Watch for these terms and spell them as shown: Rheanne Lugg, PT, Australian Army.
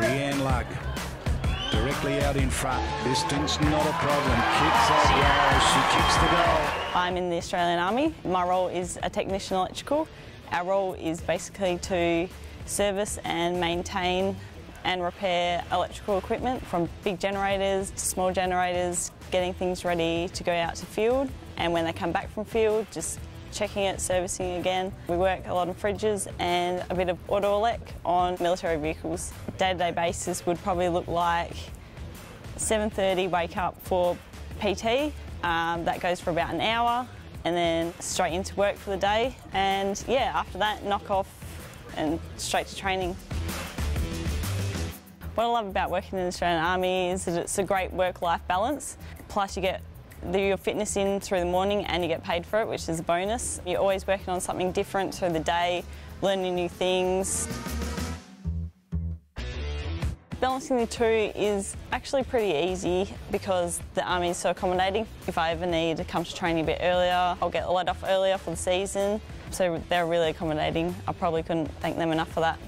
Rheanne Lugg directly out in front. Distance, not a problem. Kicks that goal. She kicks the goal. I'm in the Australian Army. My role is a technician electrical. Our role is basically to service and maintain and repair electrical equipment, from big generators to small generators, getting things ready to go out to field, and when they come back from field, just checking it, servicing it again. We work a lot on fridges and a bit of auto elec on military vehicles. Day-to-day basis would probably look like 7:30 wake up for PT, that goes for about an hour, and then straight into work for the day, and yeah, after that knock off and straight to training. What I love about working in the Australian Army is that it's a great work-life balance. Plus you get your fitness in through the morning and you get paid for it, which is a bonus. You're always working on something different through the day, learning new things. Balancing the two is actually pretty easy because the Army is so accommodating. If I ever need to come to training a bit earlier, I'll get let off earlier for the season. So they're really accommodating. I probably couldn't thank them enough for that.